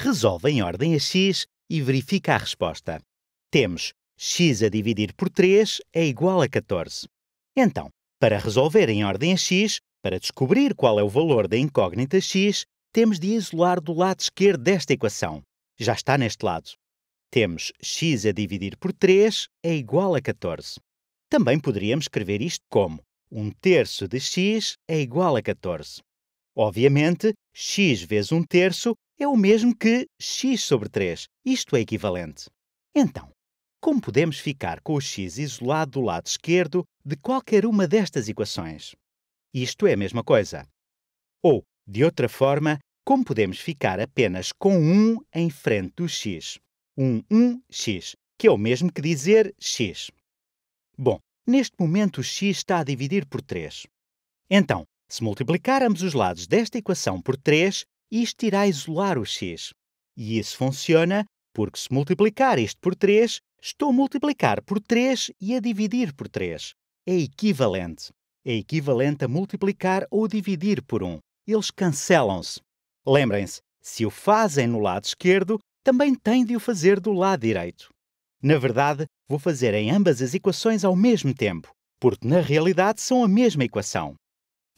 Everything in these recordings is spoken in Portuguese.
Resolve em ordem a x e verifica a resposta. Temos x a dividir por 3 é igual a 14. Então, para resolver em ordem a x, para descobrir qual é o valor da incógnita x, temos de isolar do lado esquerdo desta equação. Já está neste lado. Temos x a dividir por 3 é igual a 14. Também poderíamos escrever isto como 1/3 de x é igual a 14. Obviamente, x vezes 1/3 é o mesmo que x sobre 3. Isto é equivalente. Então, como podemos ficar com o x isolado do lado esquerdo de qualquer uma destas equações? Isto é a mesma coisa. Ou, de outra forma, como podemos ficar apenas com 1 em frente do x? 1/1x, que é o mesmo que dizer x. Bom, neste momento o x está a dividir por 3. Então, se multiplicarmos os lados desta equação por 3, isto irá isolar o x. E isso funciona porque se multiplicar isto por 3, estou a multiplicar por 3 e a dividir por 3. É equivalente. É equivalente a multiplicar ou dividir por 1. Eles cancelam-se. Lembrem-se, se o fazem no lado esquerdo, também têm de o fazer do lado direito. Na verdade, vou fazer em ambas as equações ao mesmo tempo, porque na realidade são a mesma equação.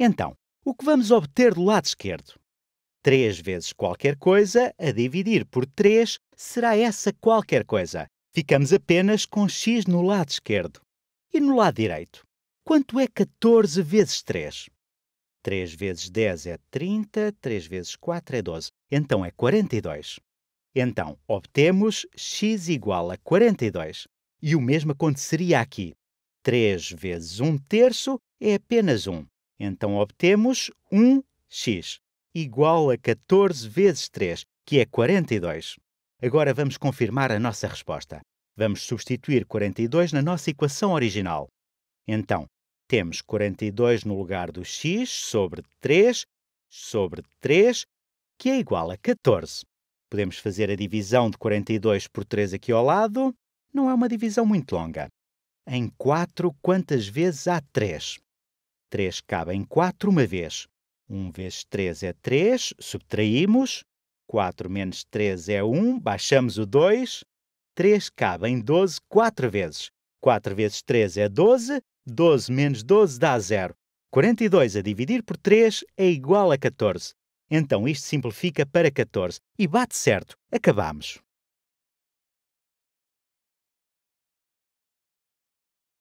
Então, o que vamos obter do lado esquerdo? 3 vezes qualquer coisa a dividir por 3 será essa qualquer coisa. Ficamos apenas com x no lado esquerdo. E no lado direito? Quanto é 14 vezes 3? 3 vezes 10 é 30, 3 vezes 4 é 12. Então é 42. Então, obtemos x igual a 42. E o mesmo aconteceria aqui. 3 vezes 1/3 é apenas 1. Então, obtemos 1x, igual a 14 vezes 3, que é 42. Agora vamos confirmar a nossa resposta. Vamos substituir 42 na nossa equação original. Então, temos 42 no lugar do x sobre 3, que é igual a 14. Podemos fazer a divisão de 42 por 3 aqui ao lado. Não é uma divisão muito longa. Em 4, quantas vezes há 3? 3 cabe em 4 uma vez. 1 vezes 3 é 3, subtraímos. 4 menos 3 é 1, baixamos o 2. 3 cabe em 12 4 vezes. 4 vezes 3 é 12, 12 menos 12 dá 0. 42 a dividir por 3 é igual a 14. Então isto simplifica para 14 e bate certo. Acabamos.